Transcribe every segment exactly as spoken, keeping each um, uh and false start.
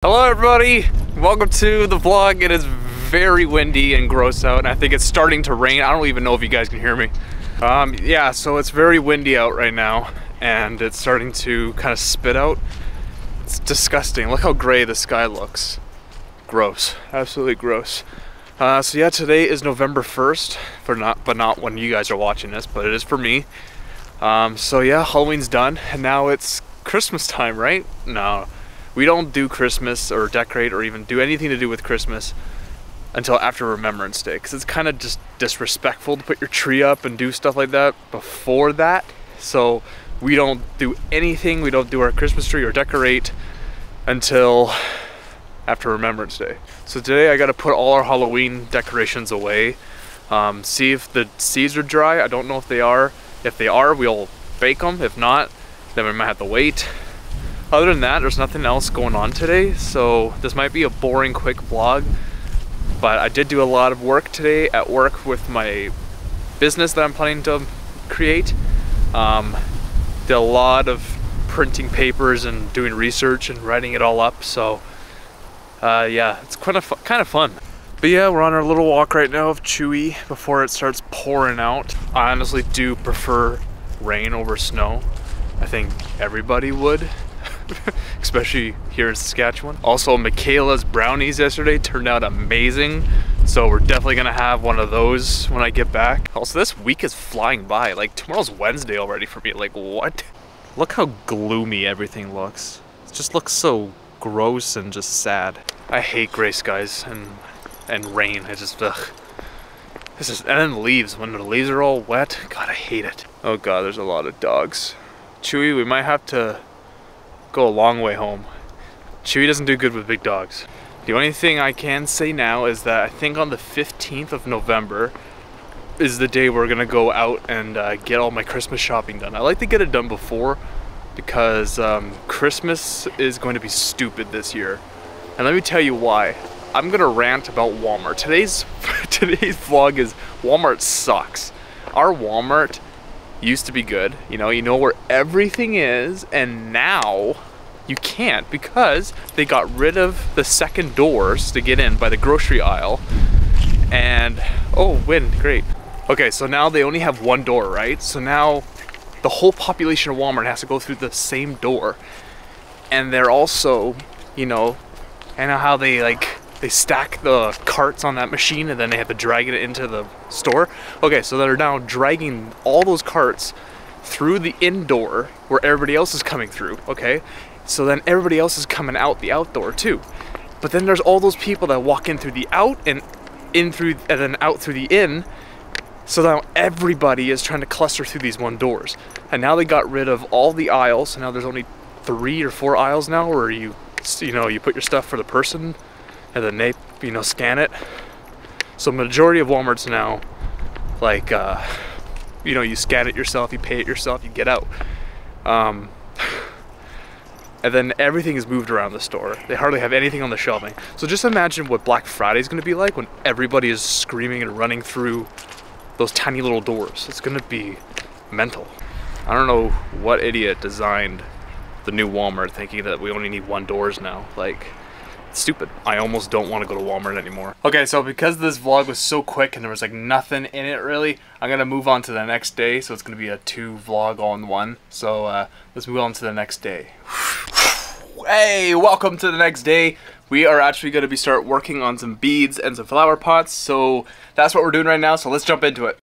Hello everybody, welcome to the vlog. It is very windy and gross out, and I think it's starting to rain. I don't even know if you guys can hear me. Um, yeah, so it's very windy out right now, and it's starting to kind of spit out. It's disgusting. Look how gray the sky looks. Gross, absolutely gross. Uh, so yeah, today is November first, for not, but not when you guys are watching this, but it is for me. Um, so yeah, Halloween's done, and now it's Christmas time, right? No. We don't do Christmas or decorate or even do anything to do with Christmas until after Remembrance Day, because it's kind of just disrespectful to put your tree up and do stuff like that before that. So we don't do anything. We don't do our Christmas tree or decorate until after Remembrance Day. So today I got to put all our Halloween decorations away, um, see if the seeds are dry. I don't know if they are. If they are, we'll bake them. If not, then we might have to wait. Other than that, there's nothing else going on today, so this might be a boring, quick vlog, but I did do a lot of work today at work with my business that I'm planning to create. Um, did a lot of printing papers and doing research and writing it all up, so uh, yeah, it's kind of, kind of fun. But yeah, we're on our little walk right now of Chewy before it starts pouring out. I honestly do prefer rain over snow. I think everybody would. Especially here in Saskatchewan. Also, Michaela's brownies yesterday turned out amazing, so we're definitely gonna have one of those when I get back. Also, this week is flying by. Like, tomorrow's Wednesday already for me. Like, what? Look how gloomy everything looks. It just looks so gross and just sad. I hate gray skies and and rain. It's just ugh. This is, and then leaves. When the leaves are all wet, God, I hate it. Oh God, there's a lot of dogs. Chewy, we might have to go a long way home. Chewy doesn't do good with big dogs. The only thing I can say now is that I think on the fifteenth of November is the day we're gonna go out and uh, get all my Christmas shopping done. I like to get it done before, because um, Christmas is going to be stupid this year. And let me tell you why. I'm gonna rant about Walmart. Today's, today's vlog is Walmart sucks. Our Walmart used to be good, you know, you know where everything is, and now you can't, because they got rid of the second doors to get in by the grocery aisle. And oh, wind, great. Okay, so now they only have one door, right? So now the whole population of Walmart has to go through the same door. And they're also, you know, I know how they like they stack the carts on that machine and then they have to drag it into the store. Okay, so they're now dragging all those carts through the indoor where everybody else is coming through, okay? So then everybody else is coming out the outdoor too. But then there's all those people that walk in through the out and in through and then out through the in. So now everybody is trying to cluster through these one doors. And now they got rid of all the aisles. So now there's only three or four aisles now where you, you know, you put your stuff for the person, and then they, you know, scan it. So majority of Walmart's now, like, uh, you know, you scan it yourself, you pay it yourself, you get out. Um, and then everything is moved around the store. They hardly have anything on the shelving. So just imagine what Black Friday is gonna be like when everybody is screaming and running through those tiny little doors. It's gonna be mental. I don't know what idiot designed the new Walmart thinking that we only need one doors now. Like, stupid. I almost don't want to go to Walmart anymore. Okay, so because this vlog was so quick and there was like nothing in it really, I'm gonna move on to the next day. So it's gonna be a two vlog all in one. So uh, let's move on to the next day. Hey, welcome to the next day. We are actually gonna be start working on some beads and some flower pots. So that's what we're doing right now. So let's jump into it.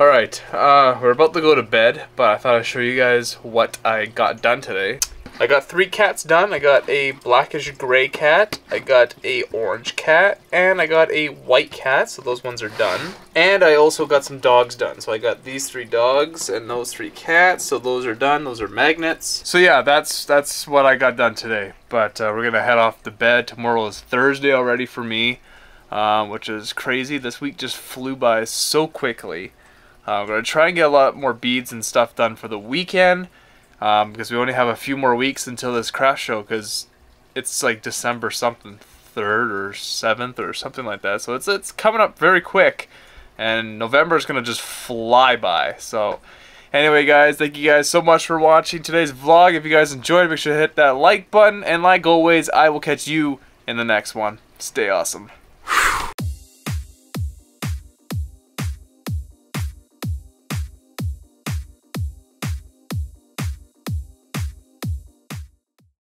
Alright, uh, we're about to go to bed, but I thought I'd show you guys what I got done today. I got three cats done. I got a blackish gray cat, I got a orange cat, and I got a white cat, so those ones are done. And I also got some dogs done. So I got these three dogs and those three cats, so those are done. Those are magnets. So yeah, that's that's what I got done today. But uh, we're gonna head off to bed. Tomorrow is Thursday already for me, uh, which is crazy. This week just flew by so quickly. Uh, I'm gonna try and get a lot more beads and stuff done for the weekend. Um, because we only have a few more weeks until this craft show, because it's like December something, third or seventh or something like that. So it's it's coming up very quick, and November is gonna just fly by. So anyway, guys, thank you guys so much for watching today's vlog. If you guys enjoyed, make sure to hit that like button and like always. I will catch you in the next one. Stay awesome.